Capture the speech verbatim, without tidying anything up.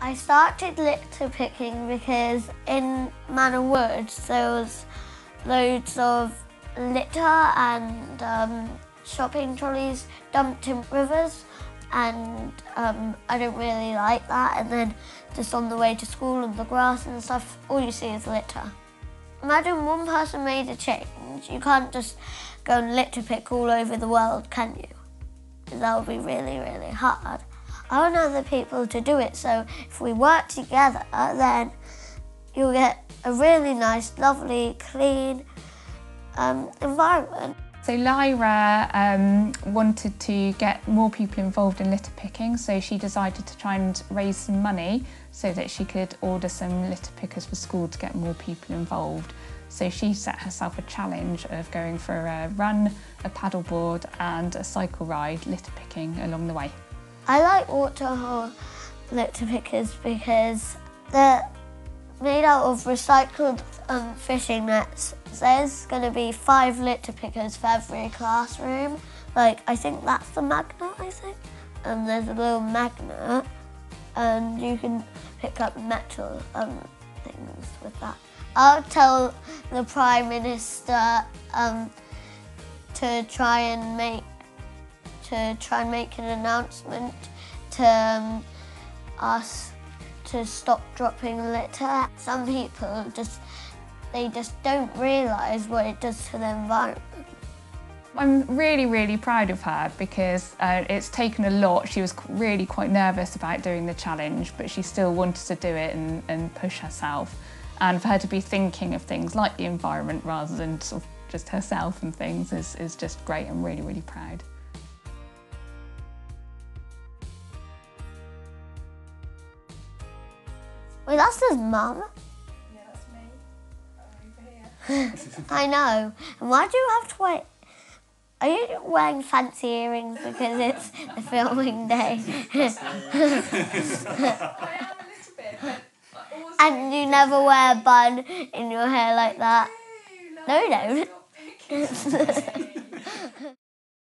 I started litter picking because in Manor Woods there was loads of litter and um, shopping trolleys dumped in rivers, and um, I don't really like that. And then just on the way to school and the grass and stuff, all you see is litter. Imagine one person made a change. You can't just go and litter pick all over the world, can you? That would be really, really hard. I want other people to do it, so if we work together, then you'll get a really nice, lovely, clean um, environment. So Lyra um, wanted to get more people involved in litter picking, so she decided to try and raise some money so that she could order some litter pickers for school to get more people involved. So she set herself a challenge of going for a run, a paddleboard and a cycle ride, litter picking along the way. I like Waterhaul litter pickers because they're made out of recycled um, fishing nets. There's going to be five litter pickers for every classroom. Like, I think that's the magnet, I think. And there's a little magnet, and you can pick up metal um, things with that. I'll tell the Prime Minister um, to try and make to try and make an announcement to um, us to stop dropping litter. Some people just, they just don't realise what it does to the environment. I'm really, really proud of her because uh, it's taken a lot. She was really quite nervous about doing the challenge, but she still wanted to do it and, and push herself. And for her to be thinking of things like the environment rather than sort of just herself and things is, is just great. I'm really, really proud. Wait, that's his mum? Yeah, that's me. I'm over here. I know. And why do you have to wear... Are you wearing fancy earrings because it's the filming day? I am a little bit, but I also... And you never wear a bun in your hair like that? No, no.